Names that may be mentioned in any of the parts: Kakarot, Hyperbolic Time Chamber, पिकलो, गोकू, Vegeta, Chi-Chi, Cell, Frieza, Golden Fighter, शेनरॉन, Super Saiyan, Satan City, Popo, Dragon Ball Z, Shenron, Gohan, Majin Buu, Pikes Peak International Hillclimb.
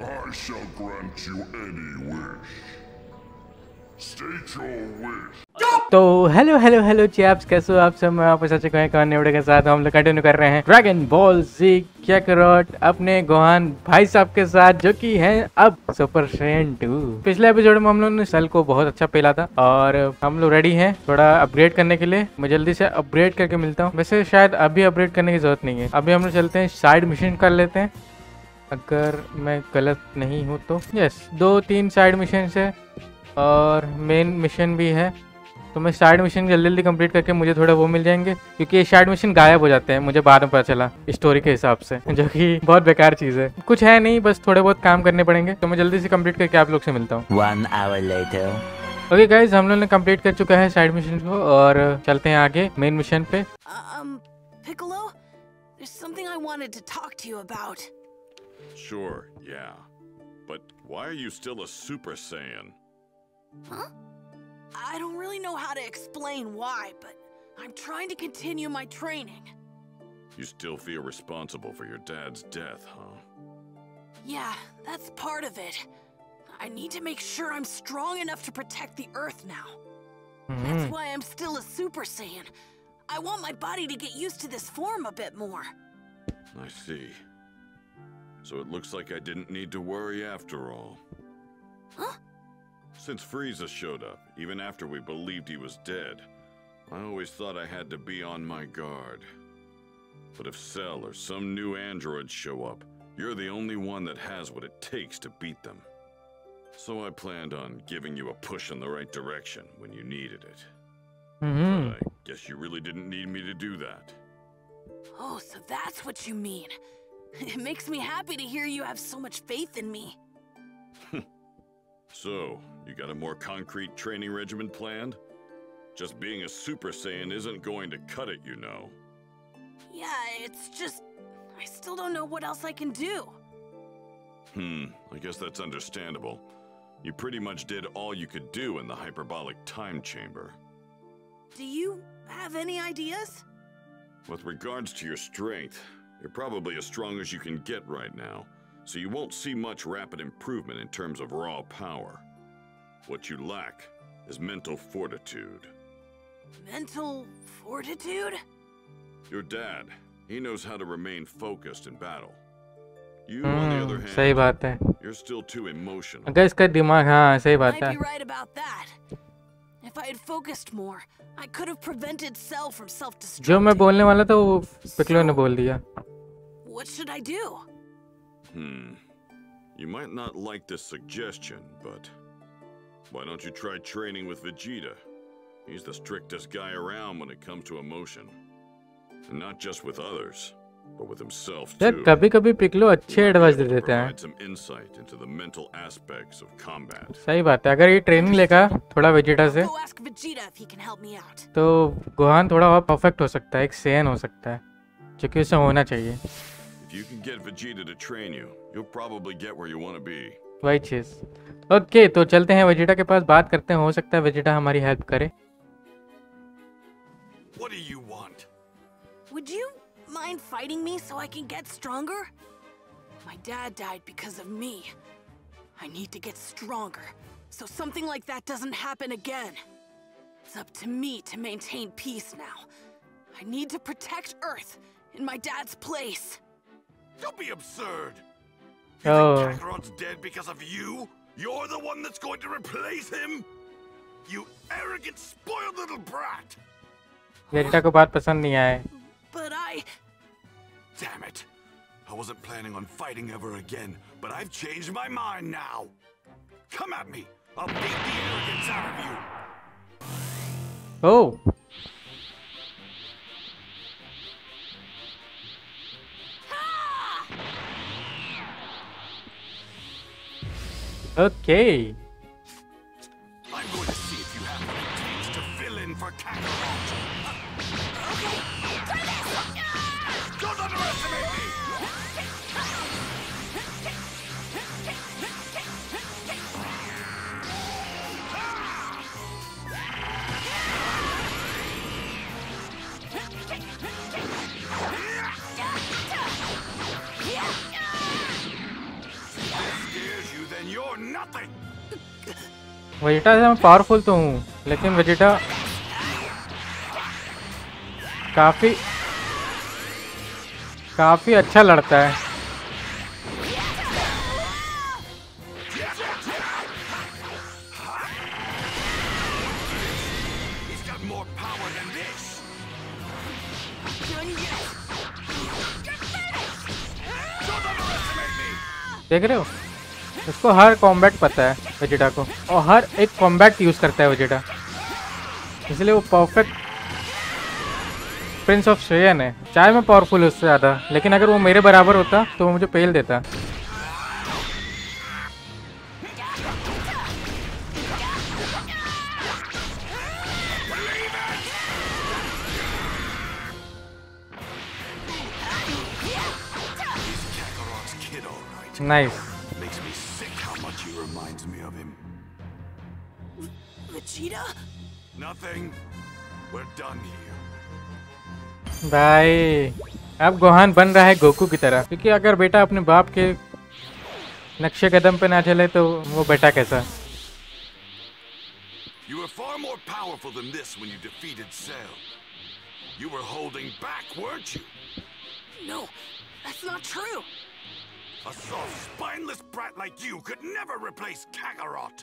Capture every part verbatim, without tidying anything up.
I shall grant you any wish. State your wish. तो hello hello hello chaps, कैसे हो आप सब। मैं आपको सच कहूं कहानी वीडियो के साथ हम लोग कंटिन्यू कर रहे हैं ड्रैगन बॉल जी कैकरोट अपने गोहान भाई साहब के साथ, जो कि हैं अब सुपर सैयन टू। पिछले एपिसोड में हम लोगों ने सेल को बहुत अच्छा पेला था और हम लोग रेडी हैं थोड़ा अपग्रेड करने के लिए। मैं जल्दी से अपग्रेड करके मिलता हूँ। वैसे शायद अभी अपग्रेड करने की जरूरत नहीं है, अभी हम लोग चलते हैं साइड मिशन कर लेते हैं अगर मैं गलत नहीं हूँ तो। यस, दो तीन साइड मिशन है और मेन मिशन भी है, तो मैं साइड मिशन जल्दी जल्दी कंप्लीट करके मुझे थोड़ा वो मिल जाएंगे, क्योंकि ये साइड मिशन गायब हो जाते हैं, मुझे बाद में पता चला स्टोरी के हिसाब से, जो कि बहुत बेकार चीज़ है। कुछ है नहीं, बस थोड़े बहुत काम करने पड़ेंगे, तो मैं जल्दी से कंप्लीट करके आप लोग से मिलता हूँ। ओके गाइज, हम लोग ने कंप्लीट कर चुका है साइड मिशन को और चलते हैं आगे मेन मिशन पे। I don't really know how to explain why, but I'm trying to continue my training. You still feel responsible for your dad's death, huh? Yeah, that's part of it. I need to make sure I'm strong enough to protect the Earth now. Mm-hmm. That's why I'm still a Super Saiyan. I want my body to get used to this form a bit more. I see. So it looks like I didn't need to worry after all. Huh? Since Frieza showed up, even after we believed he was dead, I always thought I had to be on my guard. But if Cell or some new androids show up, you're the only one that has what it takes to beat them. So I planned on giving you a push in the right direction when you needed it. Mm-hmm. But I guess you really didn't need me to do that. Oh, so that's what you mean. It makes me happy to hear you have so much faith in me. So, you got a more concrete training regimen planned? Just being a Super Saiyan isn't going to cut it, you know. Yeah, it's just... I still don't know what else I can do. Hmm, I guess that's understandable. You pretty much did all you could do in the hyperbolic time chamber. Do you have any ideas? With regards to your strength, you're probably as strong as you can get right now. So you won't see much rapid improvement in terms of raw power. What you lack is mental fortitude. Mental fortitude? Your dad, he knows how to remain focused in battle. You, mm, on the other hand, सही बात है. You're still too emotional. अगर इसका दिमाग, हाँ सही बात है. I'd be right about that. If I had focused more, I could have prevented Cell from self-destructing. जो मैं बोलने वाला था वो पिकलो ने बोल दिया. What should I do? Hmm. You might not like this suggestion, but why don't you try training with Vegeta? He's the strictest guy around when it comes to emotion. And not just with others, but with himself too. कभी-कभी पिकलो अच्छे advice दे देते हैं. Some insight into the mental aspects of combat. सही बात है. अगर ये ट्रेनिंग लेगा थोड़ा वेजिटा से, तो गोहान थोड़ा और परफेक्ट हो सकता है, एक सैयन हो सकता है, जो कि उसे होना चाहिए. If you can get Vegeta to train you, you'll probably get where you want to be. Right, cheers. Okay, तो चलते हैं वेजिटा के पास, बात करते हैं, हो सकता है वेजिटा हमारी हेल्प करे. What do you want? Would you mind fighting me so I can get stronger? My dad died because of me. I need to get stronger, so something like that doesn't happen again. It's up to me to maintain peace now. I need to protect Earth in my dad's place. Don't be absurd. You oh. think Kakarot's dead because of you? You're the one that's going to replace him? You arrogant, spoiled little brat. Vegeta ko baat pasand nahi aaye. But I... Damn it. I wasn't planning on fighting ever again, but I've changed my mind now. Come at me. I'll beat the arrogance out of you. Oh. Okay. I'm going to see if you have what it takes to fill in for Kakarot. Okay, do this! Don't underestimate me! then you're nothing. Vegeta is, I'm powerful to हूँ, लेकिन Vegeta काफी काफी अच्छा लड़ता है. देख रहे हो, इसको हर कॉम्बैट पता है वेजिटा को, और हर एक कॉम्बैट यूज़ करता है वेजिटा, इसलिए वो परफेक्ट प्रिंस ऑफ सायन है. चाहे मैं पावरफुल उससे ज़्यादा, लेकिन अगर वो मेरे बराबर होता तो वो मुझे पेल देता. Nice. Makes me sick how much he reminds me of him. Vegeta? Nothing. We're done here. Bye. अब गोहान बन रहा है गोकू की तरह, क्योंकि अगर बेटा अपने बाप के नक्शे कदम पे ना चले तो वो बेटा कैसा? You were far more powerful than this when you defeated Cell. You were holding back, weren't you? No, that's not true. A soft, spineless brat like you could never replace Kakarot.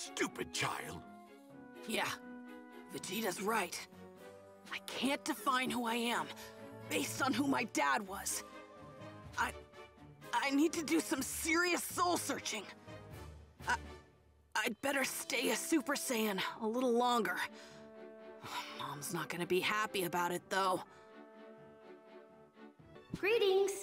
Stupid child. Yeah, Vegeta's right. I can't define who I am based on who my dad was. I... I need to do some serious soul-searching. I... I'd better stay a Super Saiyan a little longer. Mom's not gonna be happy about it, though. Greetings.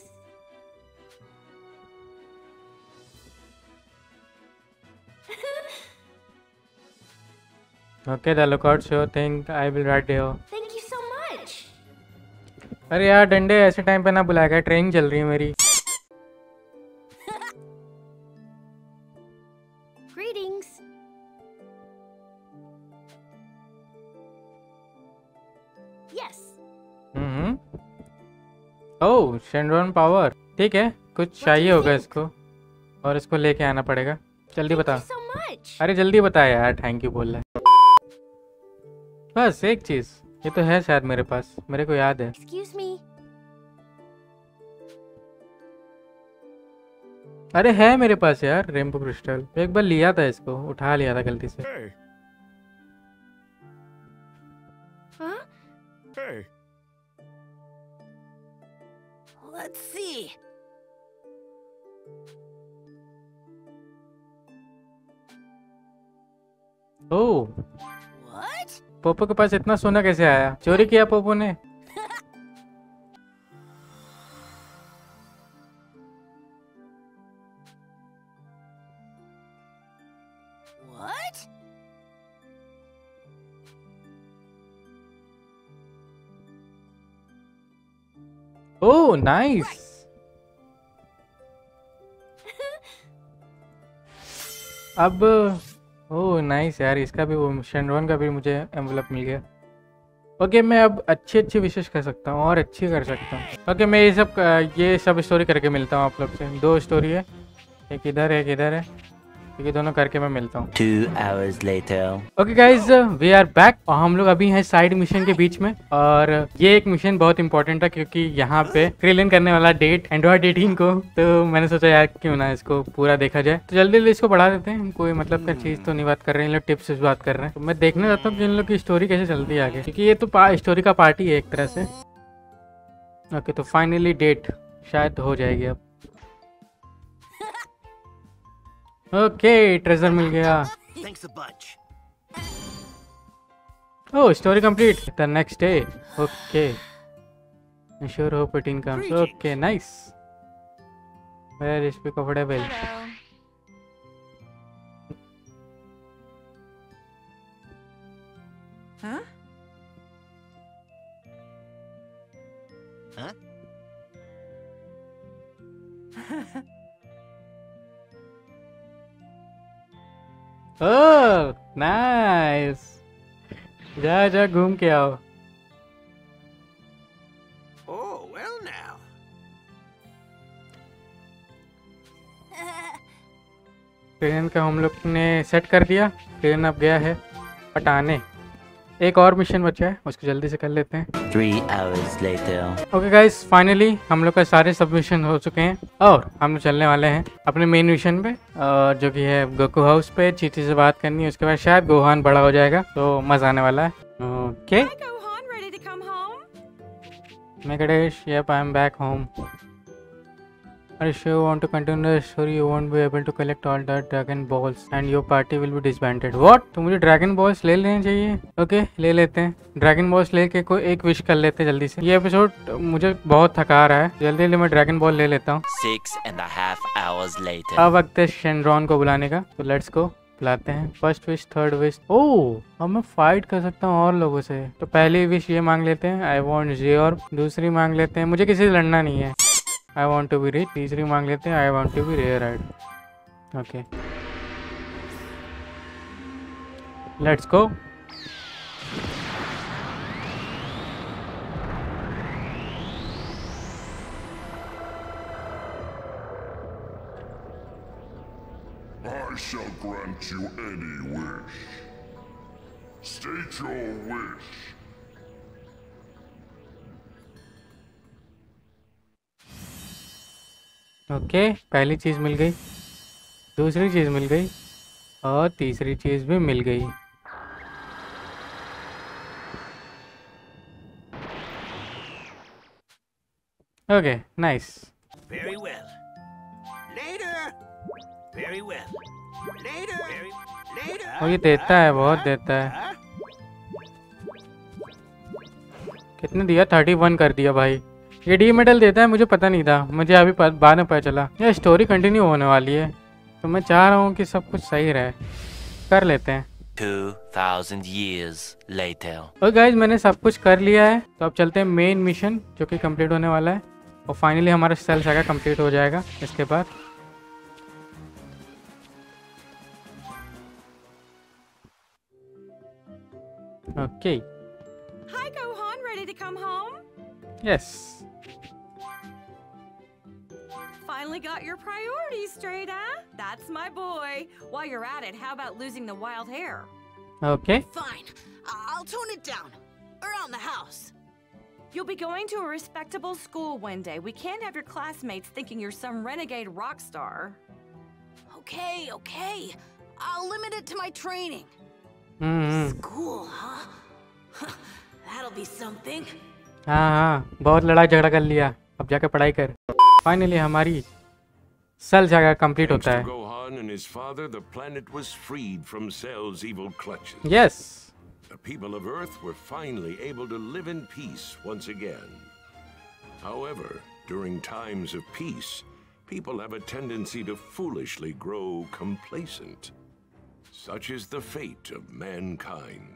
Okay, the lookout show thing. I will write here. Thank you so much. अरे यार डंडे, ऐसे time पे ना बुलाया कर, train चल रही है मेरी. Greetings. Yes. हम्म. Oh, Shenron power. ठीक है, कुछ चाहिए होगा इसको, और इसको लेके आना पड़ेगा. जल्दी बता. अरे जल्दी बता यार. थैंक यू बोल रहा है बस. एक चीज ये तो है शायद मेरे पास, मेरे को याद है. अरे है मेरे पास यार रेनबो क्रिस्टल. एक बार लिया था, इसको उठा लिया था गलती से. hey. huh? hey. Let's see. Oh. What? Popo के पास इतना सोना कैसे आया? चोरी किया पोपो ने? What? Oh, nice. Right. अब ओह नाइस यार, इसका भी वो शेनरॉन का भी मुझे एनवलप मिल गया. ओके okay, मैं अब अच्छी अच्छी विशेष कर सकता हूँ और अच्छी कर सकता हूँ. ओके okay, मैं ये सब ये सब स्टोरी करके मिलता हूँ आप लोग से. दो स्टोरी है, एक इधर है एक इधर है, क्योंकि दोनों करके मैं मिलता हूँ. Okay guys we are back, और हम लोग अभी हैं साइड मिशन के बीच में, और ये एक मिशन बहुत इंपॉर्टेंट है क्योंकि यहाँ पे क्रिलिन करने वाला डेट एंड्रॉइड डेटिंग को, तो मैंने सोचा यार क्यों ना इसको पूरा देखा जाए. तो जल्दी जल्दी इसको बढ़ा देते हैं, कोई मतलब का चीज तो नहीं बात कर रहे हैं, इन लोग टिप्स से बात कर रहे हैं. तो मैं देखना चाहता हूँ कि इन लोग की स्टोरी कैसे चलती है आगे, क्योंकि ये तो स्टोरी का पार्ट ही है एक तरह से. ओके तो फाइनली डेट शायद हो जाएगी अब. ओके okay, ट्रेजर मिल गया. Oh story complete the next day. Okay insure hope it incomes. Okay nice. Where is comfortable. हां हां. Oh, nice. जा जा घूम के आओ. Oh, well now. ट्रेन का हम लोग ने सेट कर दिया। ट्रेन अब गया है पटाने। एक और मिशन बचा है, उसको जल्दी से कर लेते हैं। Three hours later. Okay guys, finally हम लोग का सारे सबमिशन हो चुके हैं और हम लोग चलने वाले हैं अपने मेन मिशन पे, जो कि है गोकू हाउस पे। चीची से बात करनी है, उसके बाद शायद गोहान बड़ा हो जाएगा तो मजा आने वाला है। ओके मैं Ganesh, yup I am back home. If you want to continue the story, you won't be able to collect all the Dragon Balls and your party will be disbanded. What? तो मुझे Dragon Balls ले लेने चाहिए। Okay okay, ले लेते हैं Dragon Balls, लेके कोई एक विश कर लेते हैं जल्दी से। ये एपिसोड मुझे बहुत थका रहा है, जल्दी जल्दी मैं Dragon Ball ले लेता हूँ। Six and a half hours later. अब वक्त है शेनरॉन को बुलाने का, तो लेट्स गो बुलाते हैं। First wish, third wish. Oh, अब मैं फाइट कर सकता हूँ और लोगों से। तो पहली विश ये मांग लेते हैं, आई वॉन्ट ज़ेयर। दूसरी मांग लेते हैं, मुझे किसी से लड़ना नहीं है, I want to be rich. तीसरी मांग लेते हैं, I want to be rare eyed. Okay let's go. I shall grant you any wish. State your wish. Okay okay, पहली चीज़ मिल गई, दूसरी चीज़ मिल गई और तीसरी चीज़ भी मिल गई। Okay nice. Very well. Later. Very well. Later. Later. और ये देता है, बहुत देता है। कितने दिया? थर्टी वन कर दिया भाई। ये डी मेडल देता है, मुझे पता नहीं था, मुझे अभी बाद में पता चला। यह स्टोरी कंटिन्यू होने वाली है तो मैं चाह रहा हूँ कि सब कुछ सही रहे। कर लेते हैं। Two thousand years later. और गाइज मैंने सब कुछ कर लिया है, तो अब चलते हैं मेन मिशन जो कि कंप्लीट होने वाला है और फाइनली हमारा सेल सागा कंप्लीट हो जाएगा इसके बाद। Okay yes. Finally got your priorities straight, huh? That's my boy. While you're at it, how about losing the wild hair? Okay. Fine. I'll tone it down. Around the house. You'll be going to a respectable school one day. We can't have your classmates thinking you're some renegade rock star. Okay, okay. I'll limit it to my training. Mm-hmm. School, huh? That'll be something. हाँ हाँ, बहुत लड़ाई झगड़ा कर लिया, अब जाकर पढ़ाई कर। फाइनली हमारी सेल सागा कंप्लीट होता है। Gohan and his father, the planet was freed from Cell's evil clutches. Yes. The people of Earth were finally able to live in peace once again. However, during times of peace, people have a tendency to foolishly grow complacent. Such is the fate of mankind.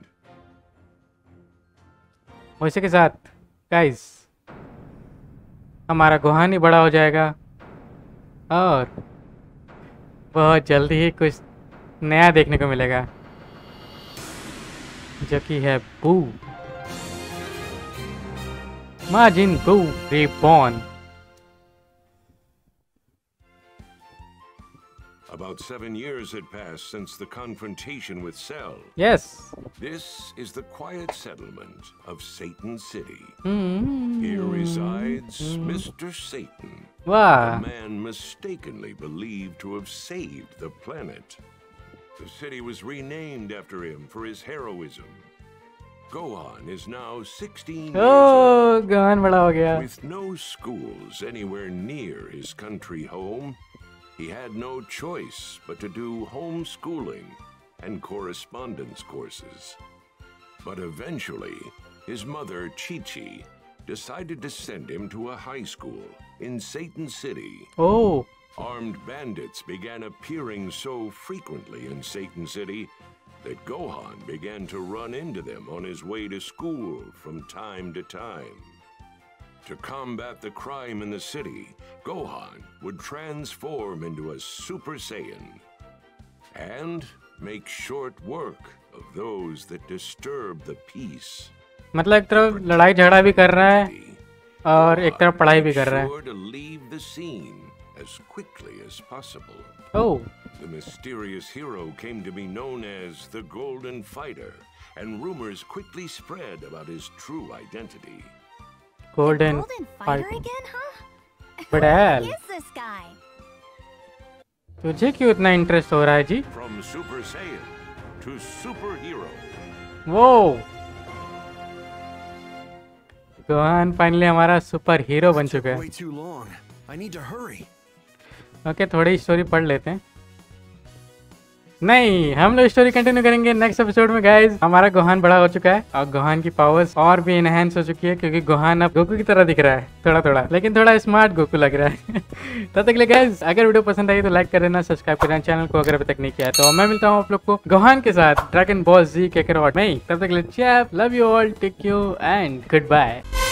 वैसे के साथ guys हमारा Gohan ही बड़ा हो जाएगा और बहुत जल्दी ही कुछ नया देखने को मिलेगा, जो कि है Buu, Majin Buu reborn. About seven years had passed since the confrontation with Cell. Yes. This is the quiet settlement of Satan City. Mm-hmm. Here resides mm-hmm. Mister Satan, wow. The man mistakenly believed to have saved the planet. The city was renamed after him for his heroism. Gohan is now sixteen oh, years old. Gohan bada ho gaya. With no schools anywhere near his country home, he had no choice but to do homeschooling and correspondence courses. But eventually, his mother, Chi-Chi, decided to send him to a high school in Satan City. Oh! Armed bandits began appearing so frequently in Satan City that Gohan began to run into them on his way to school from time to time. To combat the crime in the city, Gohan would transform into a Super Saiyan and make short work of those that disturb the peace. मतलब एक तरफ लड़ाई झगड़ा भी कर रहा है और एक तरफ पढ़ाई भी कर रहा है। as quickly as possible. Oh. The mysterious hero came to be known as the Golden Fighter, and rumors quickly spread about his true identity. Golden, Golden Fighter again, huh? But hell. तुझे क्यों इतना interest हो रहा है जी? From Super Saiyan to superhero. Whoa. Gohan finally हमारा super hero बन चुका है. Way too long. I need to hurry. Okay, थोड़ी story पढ़ लेते हैं. नहीं, हम लोग स्टोरी कंटिन्यू करेंगे नेक्स्ट एपिसोड में गाइस. हमारा गोहान बड़ा हो चुका है और गोहान की पावर्स और भी एनहांस हो चुकी है क्योंकि गोहान अब गोकू की तरह दिख रहा है थोड़ा थोड़ा, लेकिन थोड़ा स्मार्ट गोकू लग रहा है. तब तक ले गाइस, अगर वीडियो पसंद आई तो लाइक कर देना, सब्सक्राइब कर देना चैनल को अगर अभी तक नहीं किया. तो मैं मिलता हूँ आप लोग को गोहान के साथ ड्रैगन बॉल ज़ी कैकरोट में. तब तक ले, love you all, take you and good bye.